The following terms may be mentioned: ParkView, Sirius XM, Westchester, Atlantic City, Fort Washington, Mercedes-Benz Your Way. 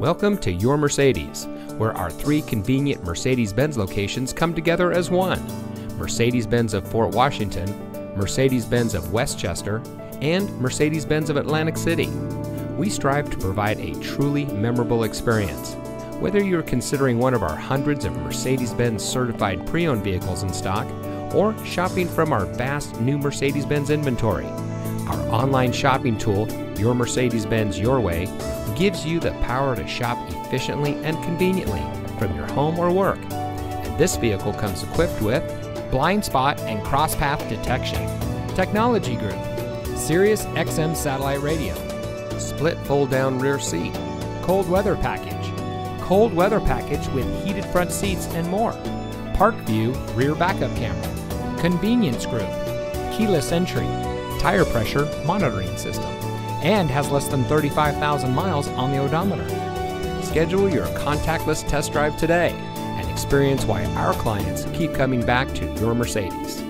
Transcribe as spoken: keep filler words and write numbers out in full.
Welcome to Your Mercedes, where our three convenient Mercedes-Benz locations come together as one. Mercedes-Benz of Fort Washington, Mercedes-Benz of Westchester, and Mercedes-Benz of Atlantic City. We strive to provide a truly memorable experience. Whether you're considering one of our hundreds of Mercedes-Benz certified pre-owned vehicles in stock, or shopping from our vast new Mercedes-Benz inventory, our online shopping tool, Your Mercedes-Benz Your Way, gives you the power to shop efficiently and conveniently from your home or work. And this vehicle comes equipped with blind spot and cross path detection, technology group, Sirius X M satellite radio, split fold down rear seat, cold weather package, cold weather package with heated front seats and more, ParkView rear backup camera, convenience group, keyless entry, tire pressure monitoring system, and has less than thirty-five thousand miles on the odometer. Schedule your contactless test drive today and experience why our clients keep coming back to Your Mercedes.